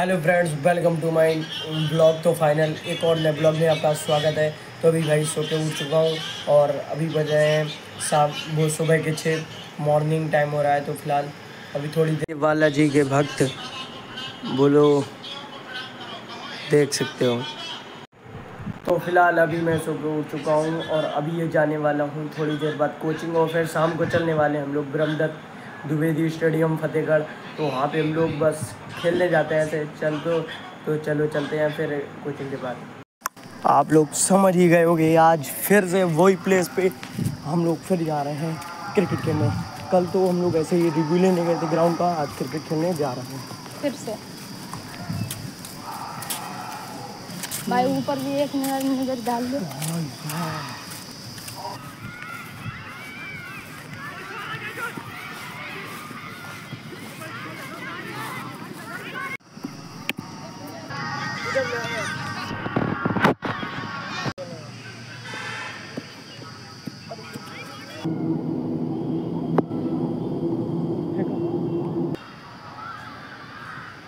Hello friends, welcome to my blog. तो final एक और नए ब्लॉग में आपका स्वागत है। तो अभी भाई सो के उठ चुका हूँ और अभी बजे हैं वो सुबह के 6, मॉर्निंग टाइम हो रहा है। तो फिलहाल अभी थोड़ी देर बाला जी के भक्त बोलो देख सकते हो। तो फिलहाल अभी मैं सो के उठ चुका हूँ और अभी ये जाने वाला हूँ थोड़ी देर बाद कोचिंग और फिर शाम को चलने वाले हम लोग ब्रह्मदत्त दुबेदी स्टेडियम फतेहगढ़। तो वहाँ पे हम लोग बस खेलने जाते हैं ऐसे तो चलो चलते हैं फिर कोचिंग के बाद। आप लोग समझ ही गए होंगे, आज फिर से वही प्लेस पे हम लोग फिर जा रहे हैं क्रिकेट खेलने। कल तो हम लोग ऐसे ही रिव्यू लेने गए थे ग्राउंड का, आज क्रिकेट खेलने जा रहे हैं फिर से। भाई ऊपर भी एक नज़र डाल दो।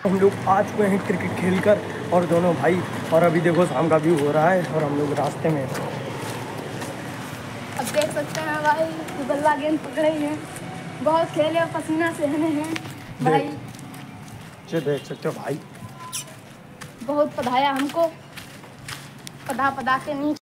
हम लोग आज को हैं क्रिकेट खेलकर और दोनों भाई, और अभी देखो शाम का व्यू हो रहा है और हम लोग रास्ते में अब देख सकते हैं भाई तो बल्ला गेंद पकड़े हैं। बहुत खेले और पसीना सहने हैं भाई। ये देख सकते हो भाई बहुत पढ़ाया हमको, पढ़ा के नहीं